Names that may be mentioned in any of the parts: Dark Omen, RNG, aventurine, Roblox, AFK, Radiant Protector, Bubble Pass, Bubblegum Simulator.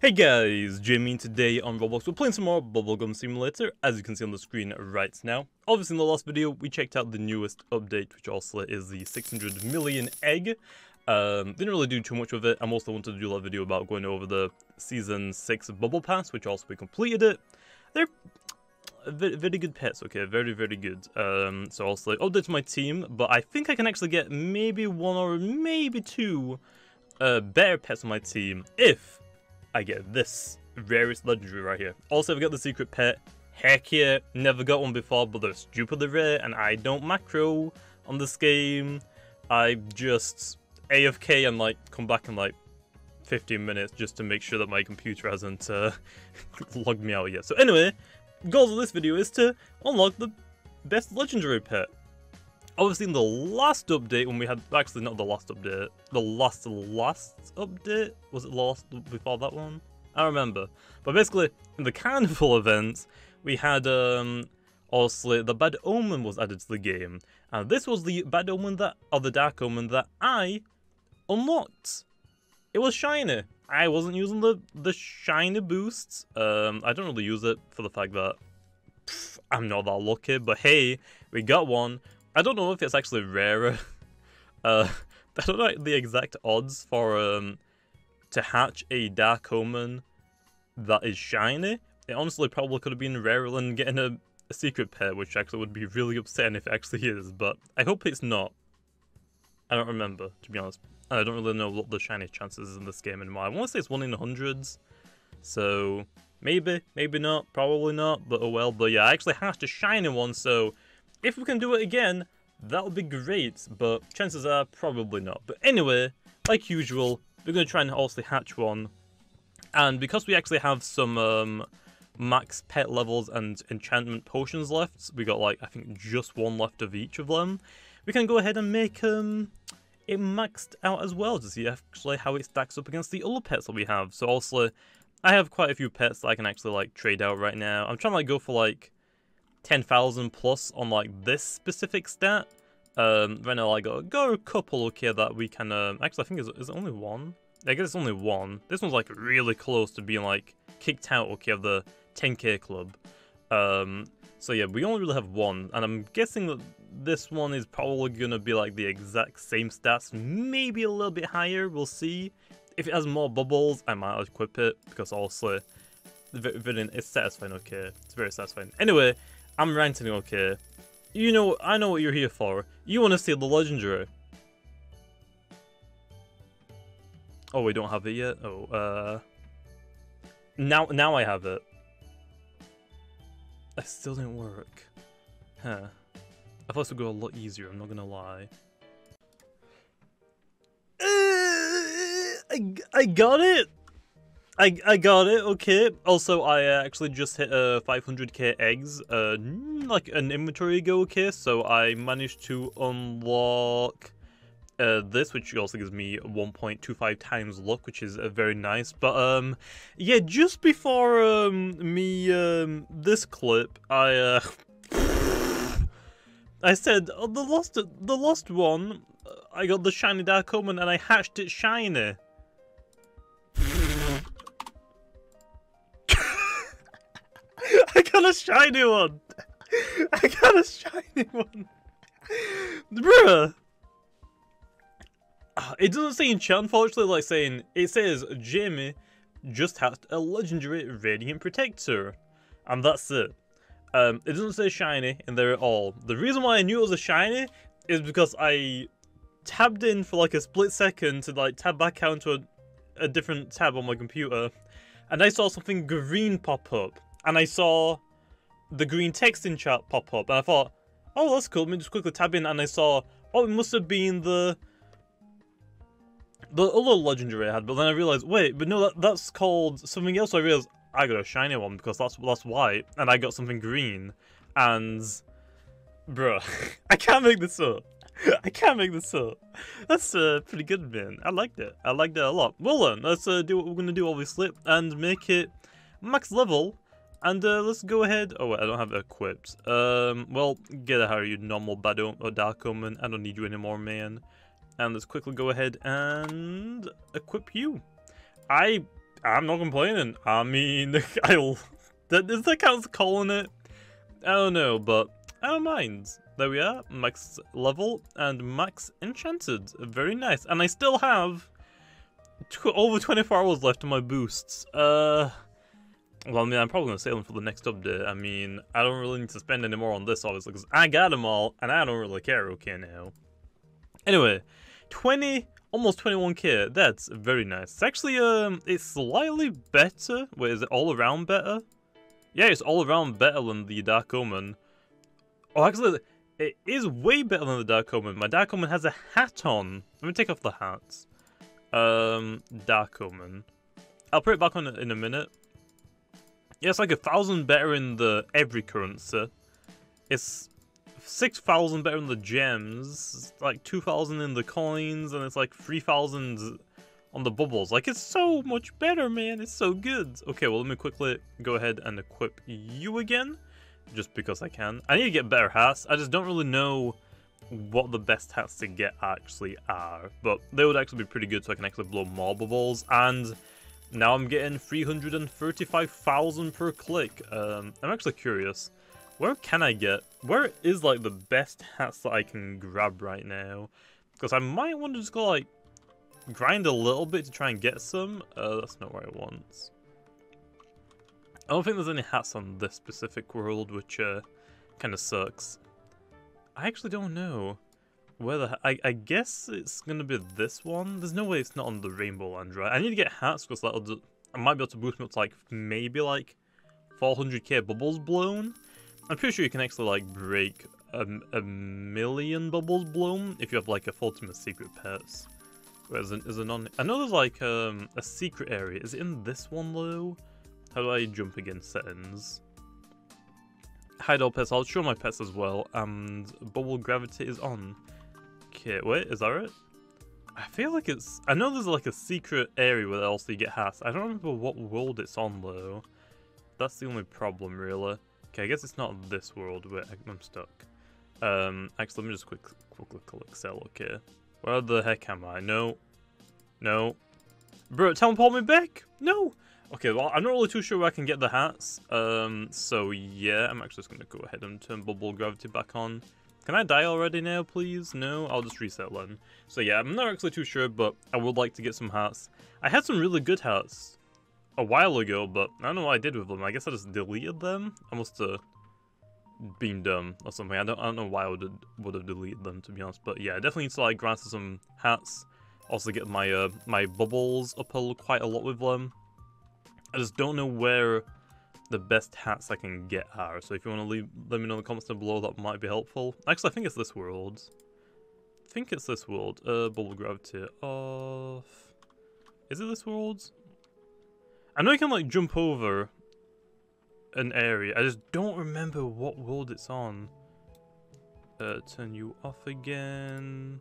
Hey guys, Jamie, and today on Roblox we're playing some more Bubblegum Simulator, as you can see on the screen right now. Obviously in the last video we checked out the newest update, which also is the 600 million egg. Didn't really do too much with it. I also wanted to do a video about going over the Season 6 Bubble Pass, which also we completed it. They're very good pets, okay, very good. So also updated my team, but I think I can actually get maybe one or maybe two better pets on my team if I get this rarest legendary right here. Also, I've got the secret pet. Heck yeah, never got one before, but they're stupidly rare, and I don't macro on this game. I just AFK and like come back in like 15 minutes just to make sure that my computer hasn't logged me out yet. So anyway, goals of this video is to unlock the best legendary pet. Obviously, in the last update, when we had actually not the last update, the last update, was it last before that one? I remember. But basically, in the carnival events, we had also the Bad Omen was added to the game, and this was the Bad Omen that, or the Dark Omen that I unlocked. It was shiny. I wasn't using the shiny boosts. I don't really use it for the fact that I'm not that lucky. But hey, we got one. I don't know if it's actually rarer. I don't know the exact odds for to hatch a Dark Omen that is shiny. It honestly probably could have been rarer than getting a secret pair, which actually would be really upsetting if it actually is, but I hope it's not. I don't remember, to be honest. I don't really know what the shiny chances is in this game anymore. I want to say it's 1 in 100s, so maybe not, probably not, but oh well. But yeah, I actually hatched a shiny one, so if we can do it again, that'll be great, but chances are probably not. But anyway, like usual, we're going to try and also hatch one. And because we actually have some max pet levels and enchantment potions left, we got like, I think, just one left of each of them, we can go ahead and make it maxed out as well to see actually how it stacks up against the other pets that we have. So also, I have quite a few pets that I can actually like trade out right now. I'm trying to like go for like 10,000 plus on like this specific stat. Right now I got a couple okay that we can actually, I think is it only one? I guess it's only one. This one's like really close to being like kicked out okay of the 10k club. So yeah, we only really have one, and I'm guessing that this one is probably gonna be like the exact same stats, maybe a little bit higher, we'll see. If it has more bubbles, I might equip it, because also it's satisfying okay. It's very satisfying. Anyway, I'm ranting, okay? You know, I know what you're here for. You want to see the legendary. Oh, we don't have it yet. Oh, now I have it. It still didn't work. Huh. I thought it would go a lot easier, I'm not gonna lie. I got it! I got it, okay. Also, I actually just hit 500k eggs like an inventory ago, okay, so I managed to unlock this, which also gives me 1.25 times luck, which is very nice. But yeah, just before me this clip, I said, oh, the lost one, I got the shiny Dark Omen and I hatched it shiny. I got a shiny one! I got a shiny one! Bruh! It doesn't say enchant, unfortunately, like saying, it says, Jamie just hatched a legendary Radiant Protector. And that's it. It doesn't say shiny in there at all. The reason why I knew it was a shiny is because I tabbed in for like a split second to like tab back out to a different tab on my computer. And I saw something green pop up. And I saw the green text in chat pop up, and I thought, oh, that's cool, let me just quickly tab in, and I saw, oh, it must have been the other legendary I had, but then I realised, wait, but no, that's called something else, so I realised, I got a shiny one, because that's white, and I got something green, and, bruh, I can't make this up. I can't make this up. That's pretty good, man. I liked it. I liked it a lot. Well then, let's do what we're going to do, obviously, and make it max level. And let's go ahead. Oh wait, I don't have it equipped. Well, get out of here, you normal Bad Omen or Dark Omen. I don't need you anymore, man. And let's quickly go ahead and equip you. I I'm not complaining. I mean, does that count as calling it? I don't know, but I don't mind. There we are, max level and max enchanted. Very nice. And I still have over 24 hours left on my boosts. Well, I mean, I'm probably going to save them for the next update. I mean, I don't really need to spend any more on this, obviously, because I got them all, and I don't really care, okay, now. Anyway, 20, almost 21k. That's very nice. It's actually, it's slightly better. Wait, is it all around better? Yeah, it's all around better than the Dark Omen. Oh, actually, it is way better than the Dark Omen. My Dark Omen has a hat on. Let me take off the hats. Dark Omen. I'll put it back on in a minute. Yeah, it's like 1,000 better in the every currency. It's 6,000 better in the gems. It's like 2,000 in the coins, and it's like 3,000 on the bubbles. Like, it's so much better, man. It's so good. Okay, well, let me quickly go ahead and equip you again, just because I can. I need to get better hats. I just don't really know what the best hats to get actually are, but they would actually be pretty good, so I can actually blow more bubbles. And now I'm getting 335,000 per click. I'm actually curious. Where can I get? Where is like the best hats that I can grab right now? Because I might want to just go like grind a little bit to try and get some. That's not what I want. I don't think there's any hats on this specific world, which kind of sucks. I actually don't know whether I guess it's gonna be this one. There's no way it's not on the Rainbow Land, right? I need to get hats because that'll do, I might be able to boost me up to like maybe like 400k bubbles blown. I'm pretty sure you can actually like break a million bubbles blown if you have like a Ultimate Secret Pets. Whereas there's a non, I know there's like a secret area. Is it in this one though? How do I jump again? Settings. Hide all pets. I'll show my pets as well. And bubble gravity is on. Okay, wait, is that it? I feel like it's, I know there's like a secret area where else you get hats. I don't remember what world it's on though. That's the only problem really. Okay, I guess it's not this world. Wait, I'm stuck. Actually, let me just quickly click sell, okay. Where the heck am I? No. No. Bro, teleport me back! No! Okay, well, I'm not really too sure where I can get the hats. So yeah, I'm actually just gonna go ahead and turn bubble gravity back on. Can I die already now, please? No, I'll just reset then. So yeah, I'm not actually too sure, but I would like to get some hats. I had some really good hats a while ago, but I don't know what I did with them. I guess I just deleted them. I must have been dumb or something. I don't know why I would have deleted them, to be honest. But yeah, I definitely need to like grind some hats. Also get my my bubbles up quite a lot with them. I just don't know where the best hats I can get are, so if you want to leave, let me know in the comments down below, that might be helpful. Actually, I think it's this world. I think it's this world. Bubble gravity off. Is it this world? I know you can like jump over an area. I just don't remember what world it's on. Turn you off again.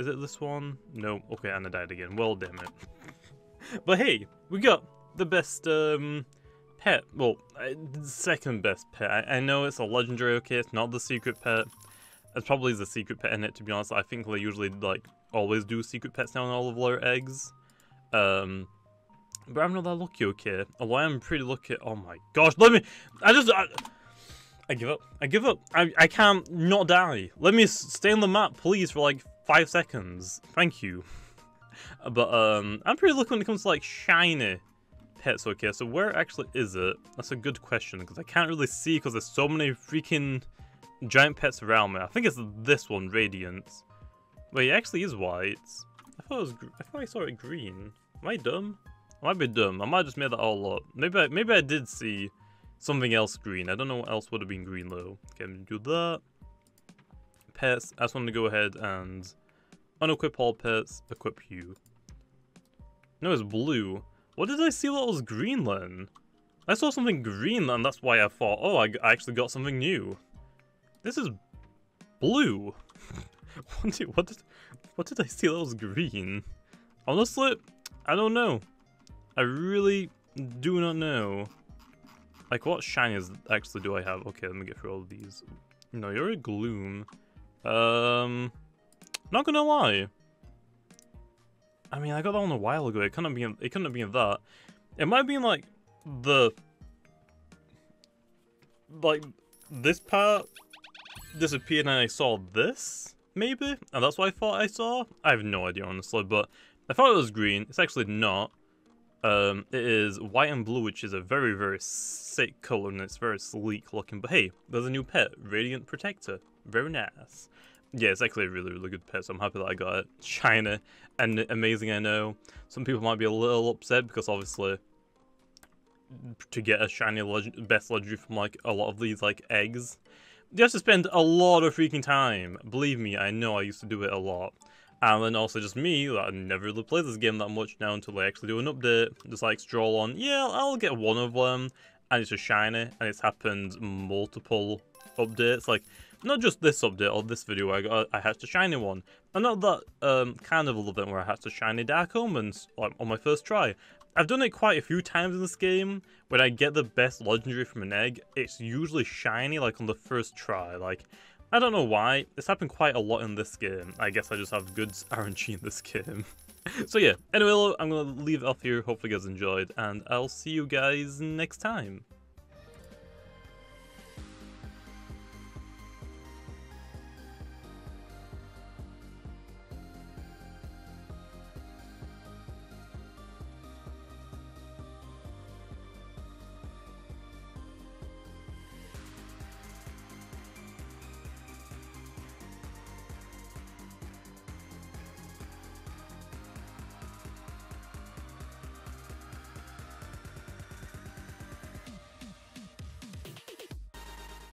Is it this one? No. Okay, and I died again. Well, damn it. But hey, we got the best pet. Well, the second best pet. I know it's a legendary, okay, it's not the secret pet. It probably is a secret pet in it, to be honest. I think they usually, like, always do secret pets now in all of their eggs. But I'm not that lucky, okay? Although I am pretty lucky. Oh my gosh, let me... I give up. I give up. I can't not die. Let me stay on the map, please, for, like, 5 seconds. Thank you. But I'm pretty lucky when it comes to like shiny pets, okay? So where actually is it? That's a good question, because I can't really see because there's so many freaking giant pets around me. I think it's this one, Radiant. Wait, it actually is white. I thought it was, I thought I saw it green. Am I dumb? I might be dumb. I might have just made that all up. Maybe I did see something else green. I don't know what else would have been green though. Okay, I'm gonna do that. Pets. I just want to go ahead and unequip all pets, equip you. No, it's blue. What did I see that was green then? I saw something green and that's why I thought, oh, I actually got something new. This is blue. What did I see that was green? Honestly, I don't know. I really do not know. Like, what shinies actually do I have? Okay, let me get through all of these. No, you're a gloom. Not gonna lie, I mean, I got that one a while ago. It couldn't have been that. It might have been like the this part disappeared and I saw this, maybe? And that's what I thought I saw? I have no idea, honestly, but I thought it was green. It's actually not. It is white and blue, which is a very, very sick color, and it's very sleek looking. But hey, there's a new pet, Radiant Protector. Very nice. Yeah, it's actually a really, really good pet, so I'm happy that I got it. Shiny and amazing, I know. Some people might be a little upset, because obviously, to get a shiny best legendary from, like, a lot of these, like, eggs, you have to spend a lot of freaking time. Believe me, I know, I used to do it a lot. And then also just me, that I never really play this game that much now until I actually do an update. Just like stroll on, yeah, I'll get one of them, and it's a shiny, and it's happened multiple updates, like not just this update or this video where I hatched a shiny one, and not that kind of a little bit where I hatched a shiny Dark Omen on my first try. I've done it quite a few times in this game. When I get the best legendary from an egg, it's usually shiny, like on the first try. Like, I don't know why, it's happened quite a lot in this game. I guess I just have good RNG in this game. So yeah, anyway, I'm gonna leave it off here. Hopefully you guys enjoyed, and I'll see you guys next time.